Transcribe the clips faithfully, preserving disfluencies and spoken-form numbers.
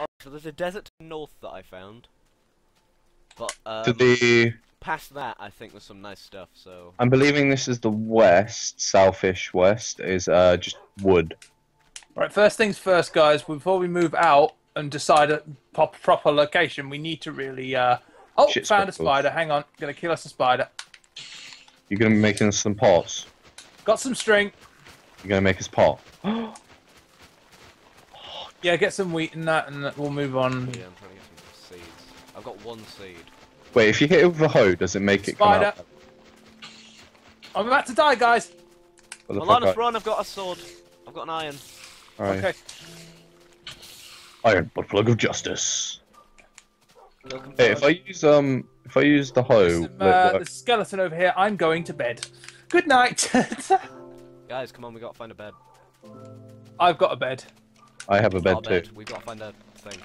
Oh, so there's a desert to the north that I found. But, um, to the... past that, I think there's some nice stuff, so... I'm believing this is the west, southish west, is uh, just wood. Right, first things first, guys. Before we move out and decide a pop proper location, we need to really... Uh... Oh, Shit found sprinkles. a spider. Hang on. Gonna kill us a spider. You're gonna be making us some pots. Got some string. You're gonna make us pot. Yeah, get some wheat and that, and we'll move on. Yeah, I'm trying to get some seeds. I've got one seed. Wait, if you hit it with a hoe, does it make Spider. it come out? I'm about to die, guys! Well, let us run, I've got a sword. I've got an iron. Right. Okay. Iron butt plug of justice. Hey, if I use, um, if I use the hoe... Some, uh, the skeleton over here, I'm going to bed. Good night! Guys, come on, we gotta find a bed. I've got a bed. I have a bed, bed too. We've got to find a thing.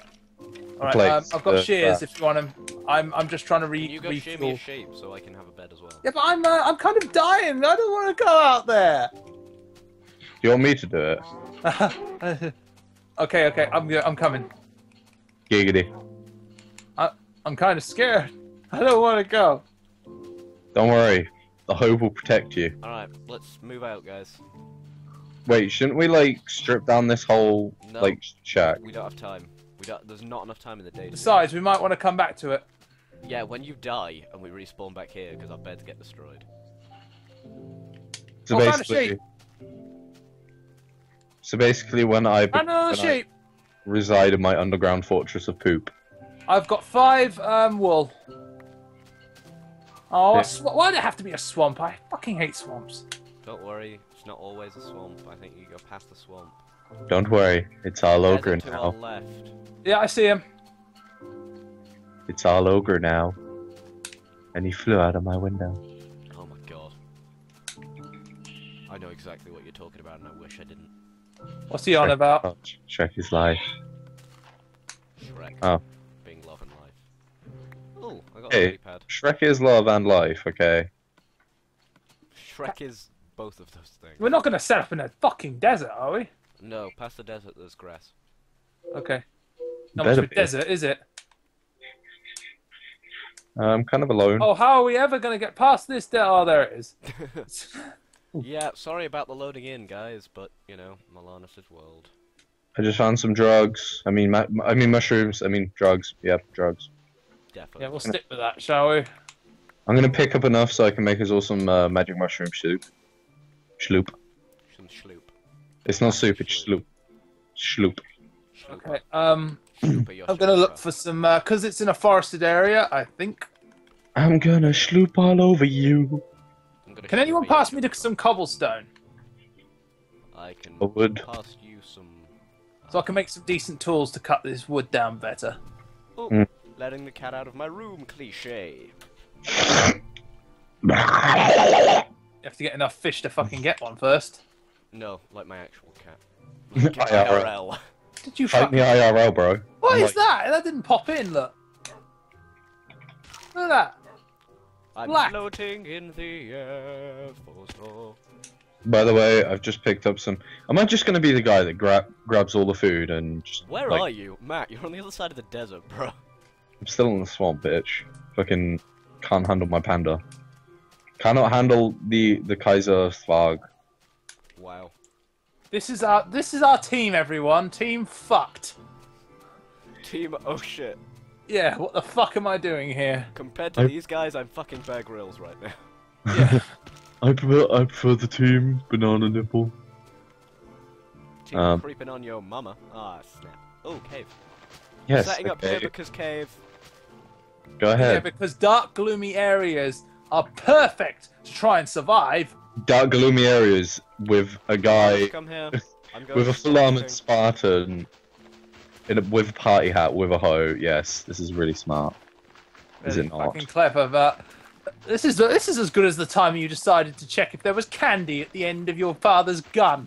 Alright, um, I've got uh, shears if you want them. I'm, I'm just trying to re- You go shear me a sheep so I can have a bed as well. Yeah, but I'm, uh, I'm kind of dying. I don't want to go out there. Do you want me to do it? okay, okay, I'm, I'm coming. Giggity. I, I'm kind of scared. I don't want to go. Don't worry. The hoe will protect you. Alright, let's move out, guys. Wait, shouldn't we, like, strip down this whole, no, like, shack? We don't have time. We don't, there's not enough time in the day. Besides, we might want to come back to it. Yeah, when you die and we respawn back here, because our beds get destroyed. So oh, basically, I found a sheep! So basically, when I, be, when sheep. I reside in my underground fortress of poop. I've got five, um, wool. Oh, yeah. Why'd it have to be a swamp? I fucking hate swamps. Don't worry, it's not always a swamp. I think you go past the swamp. Don't worry, it's our ogre now. To our left. Yeah, I see him. It's our ogre now. And he flew out of my window. Oh my god. I know exactly what you're talking about and I wish I didn't. What's he Shrek, on about? Oh, Shrek is live. Shrek. Oh. Being love and life. Oh, I got hey, a keypad. Shrek is love and life, okay. Shrek is... both of those things. We're not going to set up in a fucking desert, are we? No, past the desert there's grass. Okay. Not much of a desert, is it? I'm kind of alone. Oh, how are we ever going to get past this? Oh, there it is. Yeah, sorry about the loading in, guys, but, you know, Milanus' world. I just found some drugs. I mean, mu I mean mushrooms. I mean, drugs. Yeah, drugs. Definitely. Yeah, we'll stick with that, shall we? I'm going to pick up enough so I can make us all some uh, magic mushroom soup. Shloop. Some shloop. It's not soup, it's shloop. Shloop. Okay, um... I'm gonna look for some, uh, cause it's in a forested area, I think. I'm gonna shloop all over you. Can anyone pass me to some cobblestone? I can pass you some... So I can make some decent tools to cut this wood down better. Oh, mm. Letting the cat out of my room, cliché. You have to get enough fish to fucking get one first. No, like my actual cat. Like I R L. Did you fuck me I R L, bro? What I'm is like... that? That didn't pop in, look. Look at that. I'm Black. floating in the air for so... By the way, I've just picked up some... Am I just going to be the guy that gra grabs all the food and just... Where like... are you? Matt, you're on the other side of the desert, bro. I'm still in the swamp, bitch. Fucking can't handle my panda. Cannot handle the the Kaiser Svag. Wow. This is our this is our team, everyone. Team fucked. Team oh shit. Yeah. What the fuck am I doing here? Compared to I... these guys, I'm fucking Bear Grylls right now. Yeah. I prefer I prefer the team banana nipple. Team um, creeping on your mama. Ah oh, snap. Oh cave. Yes. Setting okay. up Jibika's cave. Go ahead. Yeah, because dark, gloomy areas are perfect to try and survive. Dark, gloomy areas with a guy come here. I'm going with a full armored Spartan in a, with a party hat with a hoe. Yes, this is really smart. Is really it not? Fucking clever, but this is this is as good as the time you decided to check if there was candy at the end of your father's gun.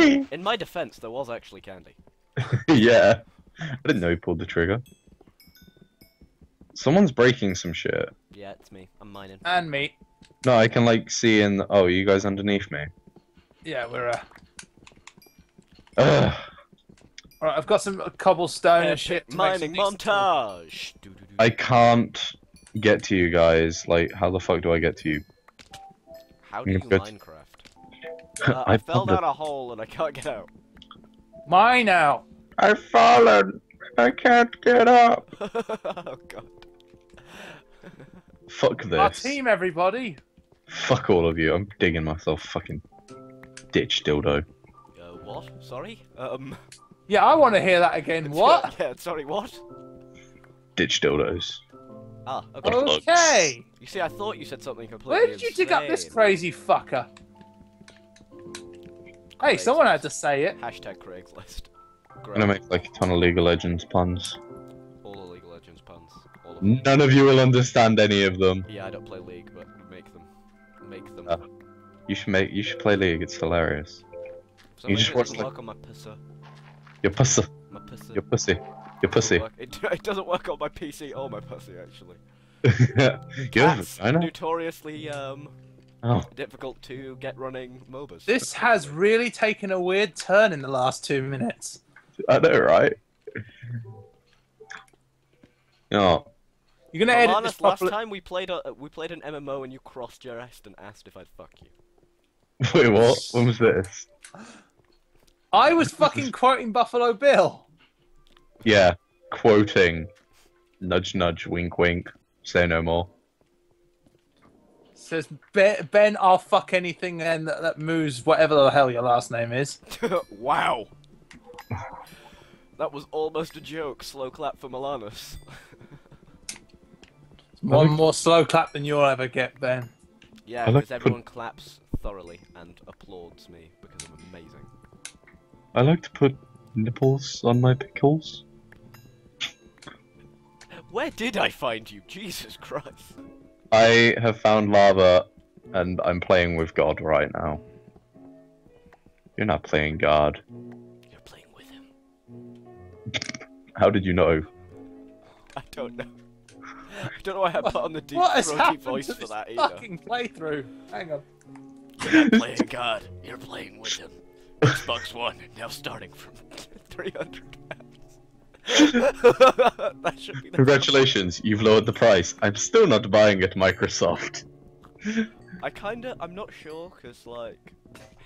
In my defence, there was actually candy. Yeah, I didn't know he pulled the trigger. Someone's breaking some shit. Yeah, it's me. I'm mining. And me. No, I can like see in. The... Oh, you guys underneath me. Yeah, we're. Uh... Ugh. Alright, I've got some cobblestone and shit. Mining montage! I can't get to you guys. Like, how the fuck do I get to you? How do you Minecraft? Uh, I, I fell down a hole and I can't get out. Mine out! I've fallen! I can't get up! Oh god. Fuck this. Our team, everybody! Fuck all of you, I'm digging myself fucking ditch dildo. Uh, what? Sorry? Um... Yeah, I want to hear that again. What? Yeah, sorry, what? Ditch dildos. Ah, okay. Okay! You see, I thought you said something completely Where did you insane. dig up this crazy fucker? Hey, Craigslist. Someone had to say it. Hashtag Craigslist. Craigslist. I'm gonna make like a ton of League of Legends puns. All the League of Legends puns. All of them. None of you will understand any of them. Yeah, I don't play League, but make them. Make them. Uh, you should make. You should play League. It's hilarious. So you just watch like. Work on my pisser. Your pussy. My pussy. Your pussy. Your pussy. It, it doesn't work on my P C or my pussy actually. Cats I know. notoriously um. Oh. Difficult to get running MOBAs. This has really taken a weird turn in the last two minutes. I know, right? No. You're gonna edit this properly. Last time we played a, we played an M M O and you cross-dressed and asked if I'd fuck you. Wait, what? When was this? I was fucking quoting Buffalo Bill. Yeah, quoting. Nudge, nudge, wink, wink. Say no more. Says Ben, Ben, I'll fuck anything then that, that moves whatever the hell your last name is. Wow. That was almost a joke. Slow clap for Milanus. One like... more slow clap than you'll ever get, Ben. Yeah, because like everyone put... claps thoroughly and applauds me because I'm amazing. I like to put nipples on my pickles. Where did I find you? Jesus Christ. I have found lava, and I'm playing with God right now. You're not playing God. You're playing with him. How did you know? I don't know. I don't know why I put on the deep throaty voice for that either. What has happened to this fucking playthrough? Hang on. You're not playing God. You're playing with him. Xbox One, now starting from three hundred pounds. That should be the Congratulations, problem. You've lowered the price. I'm still not buying it, Microsoft. I kinda, I'm not sure, cause like...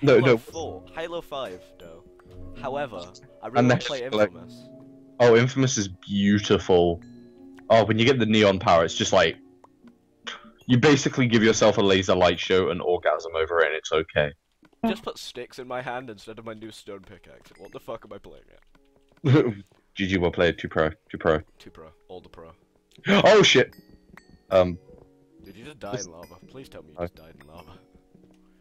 No, Halo no. four, Halo five, though. No. However, I really want to play Infamous. Like... Oh, Infamous is beautiful. Oh, when you get the neon power, it's just like... You basically give yourself a laser light show and orgasm over it, and it's okay. Just put sticks in my hand instead of my new stone pickaxe. What the fuck am I playing at? G G, well played. Two pro. Two pro. Two pro. All the pro. Oh shit! Um. Did you just die this... in lava? Please tell me you oh. just died in lava.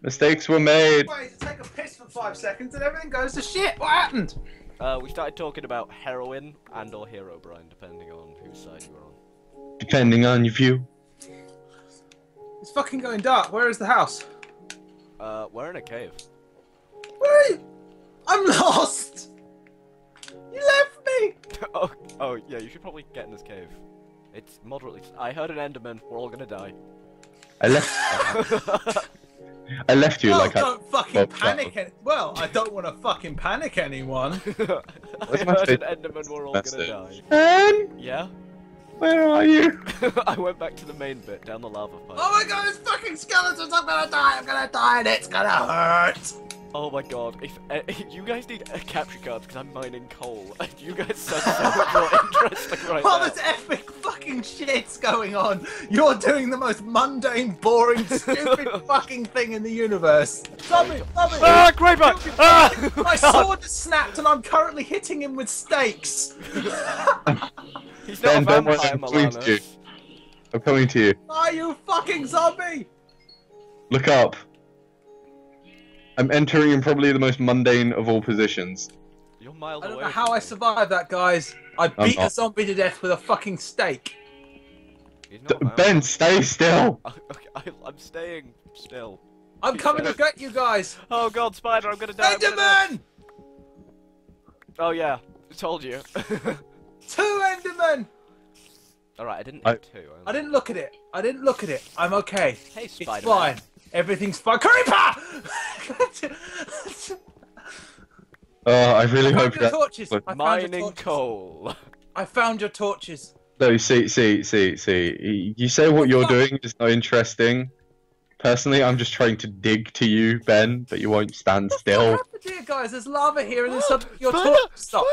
Mistakes were made! Wait, to take a piss for five seconds and everything goes to shit! What happened? Uh, we started talking about heroin and or hero brine, depending on whose side you were on. Depending on your view. It's fucking going dark. Where is the house? Uh, we're in a cave. Where are you? I'm lost! You left! oh, oh, yeah, you should probably get in this cave. It's moderately... I heard an enderman, we're all gonna die. I left... I left you well, like don't I... don't fucking well, panic any... Well, I don't want to fucking panic anyone. I heard an enderman, we're all message. gonna die. Ben? Yeah? Where are you? I went back to the main bit, down the lava pipe. Oh my god, there's fucking skeletons! I'm gonna die, I'm gonna die, and it's gonna hurt! Oh my god, if, uh, if you guys need uh, capture cards because I'm mining coal, and you guys sound so much more interesting right well, now. Well, there's epic fucking shit's going on! You're doing the most mundane, boring, stupid fucking thing in the universe! Stop it! Stop it! Ah, Creeper! Ah! My sword has snapped and I'm currently hitting him with stakes! He's not a vampire, Milanus. I'm coming to you. Are you fucking zombie? Look up. I'm entering in probably the most mundane of all positions. You're miles away. I don't know how I survived that, guys. I beat a zombie to death with a fucking stake. Ben, stay still! Okay, I, I'm staying still. I'm you coming to get you guys! Oh god, Spider, I'm gonna die. Enderman! Oh yeah, I told you. Two Endermen! Alright, I didn't I, hit two. I, I didn't look at it. I didn't look at it. I'm okay. Hey, Spider-Man. It's fine. Everything's fine. Creeper! Oh, I really I hope that. Torches. Mining coal. I found your torches. No, see, see, see, see. You say what you're doing is not interesting. Personally, I'm just trying to dig to you, Ben, but you won't stand still. What's happened here, guys? There's lava here, and then suddenly your torch stops.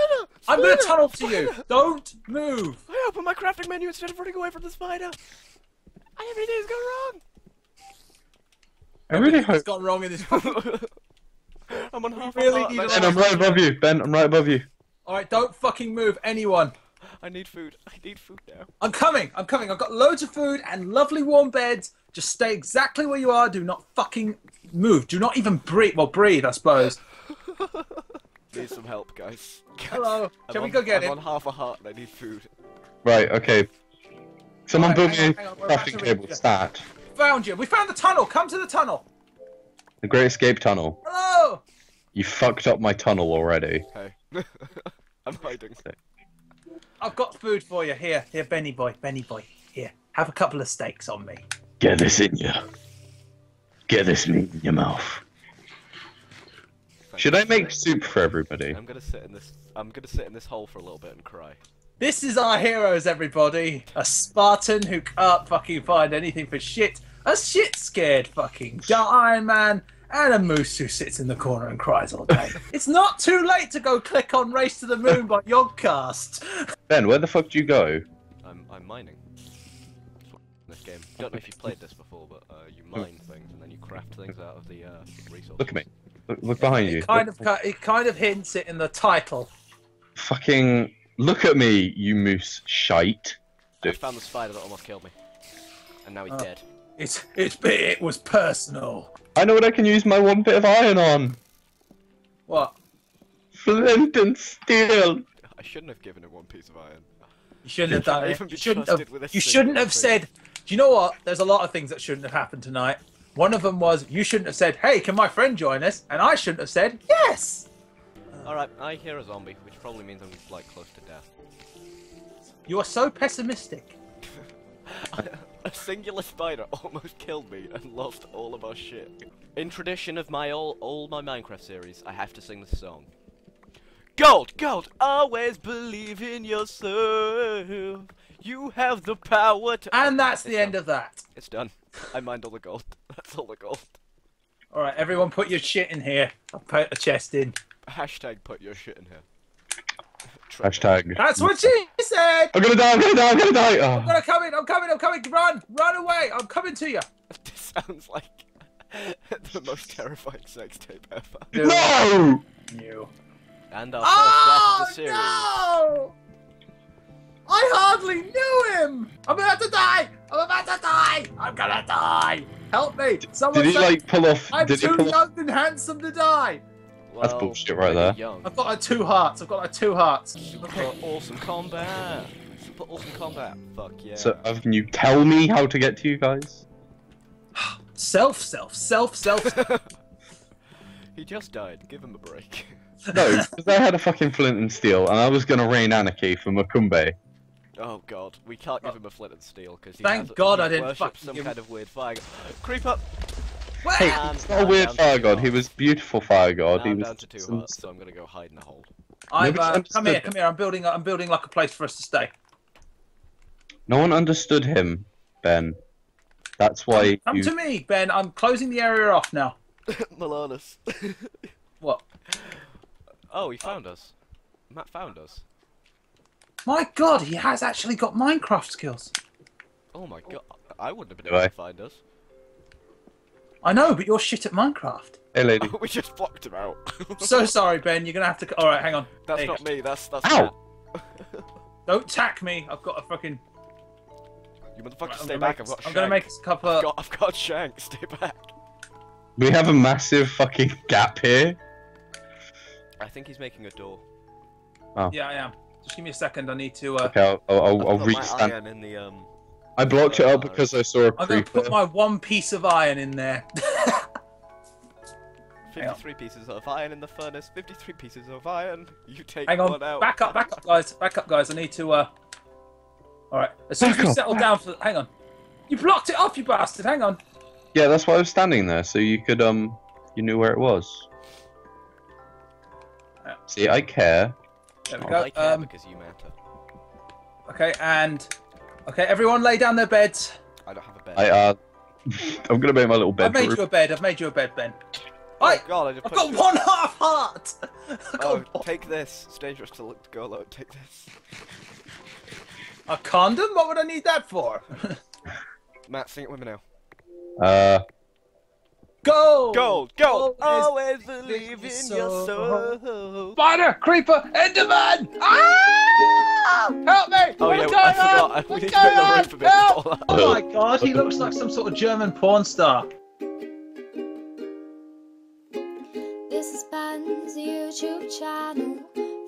I'm gonna tunnel to you. Don't move. I opened my crafting menu instead of running away from the spider. Everything's gone wrong. I really hope it's gone wrong in this. I'm on half. Really need. And I'm right above you, Ben. I'm right above you. All right, don't fucking move, anyone. I need food. I need food now. I'm coming. I'm coming. I've got loads of food and lovely warm beds. Just stay exactly where you are. Do not fucking move. Do not even breathe. Well, breathe, I suppose. Need some help, guys. Hello. Can we go get it? I'm on half a heart and I need food. Right, okay. Someone build me a crafting table. Start. Found you. We found the tunnel. Come to the tunnel. The Great Escape Tunnel. Hello. You fucked up my tunnel already. Okay. I'm hiding. I've got food for you. Here, here, Benny boy, Benny boy. Here, have a couple of steaks on me. Get this in you. Get this meat in your mouth. Thank Should I make soup for everybody? I'm gonna sit in this. I'm gonna sit in this hole for a little bit and cry. This is our heroes, everybody. A Spartan who can't fucking find anything for shit. A shit scared fucking Iron Man. And a moose who sits in the corner and cries all day. It's not too late to go click on Race to the Moon by Yoggcast. Ben, where the fuck do you go? I'm, I'm mining. This game. I don't know if you've played this before, but uh, you mine things and then you craft things out of the uh, resources. Look at me. Look, look behind you. It kind of, it kind of hints it in the title. Fucking look at me, you moose shite. Dude. I found the spider that almost killed me. And now he's uh, dead. It's, it's, it was personal. I know what I can use my one bit of iron on. What? Flint and steel. I shouldn't have given him one piece of iron. You shouldn't have done it. You shouldn't have, you shouldn't have said, do you know what? There's a lot of things that shouldn't have happened tonight. One of them was, you shouldn't have said, hey, can my friend join us? And I shouldn't have said, yes! Alright, I hear a zombie, which probably means I'm like close to death. You are so pessimistic. A singular spider almost killed me and lost all of our shit. In tradition of my all, all my Minecraft series, I have to sing this song. Gold, gold, always believe in yourself. You have the power to... And that's the end of that. It's done. I mined all the gold. That's all the gold. Alright, everyone put your shit in here. I'll put a chest in. Hashtag put your shit in here. Hashtag. That's what she said! I'm gonna die, I'm gonna die, I'm gonna die! Oh. I'm gonna come in, I'm coming, I'm coming! Run! Run away! I'm coming to you! This sounds like the most terrifying sex tape ever. No! No! You. And our oh, first death of the series. No! I hardly knew him! I'm about to die! I'm about to die! I'm gonna die! Help me! Someone did he, like, pull off? I'm did too pull young off? and handsome to die! Well, that's bullshit right there. Young. I've got like two hearts. I've got like two hearts. Super okay. awesome combat. Super awesome combat. Fuck yeah. So, uh, can you tell me how to get to you guys? self, self, self, self. He just died. Give him a break. No, because I had a fucking flint and steel, and I was gonna rain anarchy for Macumbe. Oh god, we can't give him a flint and steel because he thank has, god he I didn't fuck some him. kind of weird fire. Creep up. Hey, um, it's not a weird fire god. He was beautiful fire god. He I'm was down to two hearts, so I'm gonna go hide in a hole. I've, uh, come here, come here. I'm building. I'm building like a place for us to stay. No one understood him, Ben. That's why. Come, come you... to me, Ben. I'm closing the area off now. Milanus. What? Oh, he found oh. us. Matt found us. My God, he has actually got Minecraft skills. Oh my God, I wouldn't have been able right. to find us. I know, but you're shit at Minecraft. Hey, lady. We just blocked him out. So sorry, Ben. You're gonna have to. All right, hang on. That's there not me. That's that's. Ow! Don't tack me. I've got a fucking. You motherfucker, right, stay back. I've got. Shank. I'm gonna make a couple. I've got, I've got shank. Stay back. We have a massive fucking gap here. I think he's making a door. Oh. Yeah, I am. Just give me a second. I need to. Uh... Okay, I'll I'll, I'll, I'll restand. I am in the um. I blocked it up because I saw a creeper. I'm going to put my one piece of iron in there. fifty-three pieces of iron in the furnace. fifty-three pieces of iron. You take Hang on. one out. Back up, back up, guys. Back up, guys. I need to, uh... Alright. As soon as you settle down for... Hang on. You blocked it off, you bastard. Hang on. Yeah, that's why I was standing there. So you could, um... You knew where it was. See, I care. There we go. I care um, because you matter. Okay, and... Okay, everyone lay down their beds. I don't have a bed. I, uh... I'm gonna make my little bed. I've made room. you a bed, I've made you a bed, Ben. Oh I, God, I just I've got you. one half heart! Oh, one. Take this. It's dangerous to look to go low. Take this. A condom? What would I need that for? Matt, sing it with me now. Uh... Gold! Gold! Gold! Always believe in soul. your soul. Spider! Creeper! Enderman! Ah! Help me! Oh, What's yeah, going on? What's going on? Help! Oh my God, he looks like some sort of German porn star. This is Ben's YouTube channel.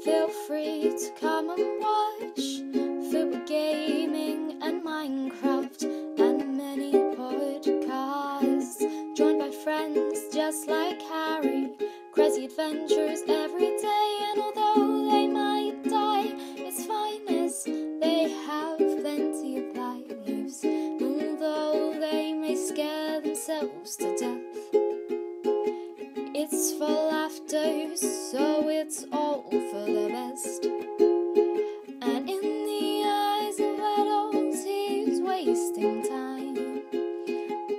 Feel free to come and watch football gaming and Minecraft. Friends just like Harry, crazy adventures every day, and although they might die, it's fine as they have plenty of lives, although they may scare themselves to death. It's for laughter, so it's all for the best. And in the eyes of adults, he's wasting time,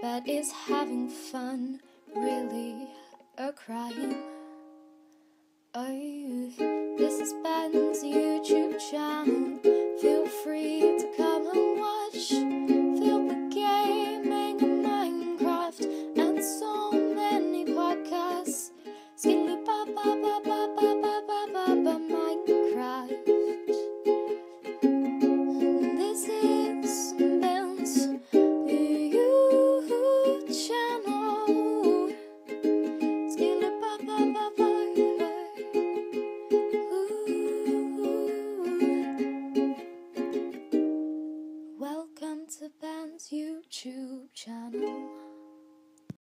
but is having fun really a crime? Oh, this is Ben's YouTube channel. Feel free to come and watch. Feel the gaming and Minecraft and so many podcasts. Skilly ba ba ba ba ba ba ba ba ba Minecraft. And this is Ben's YouTube channel. YouTube channel.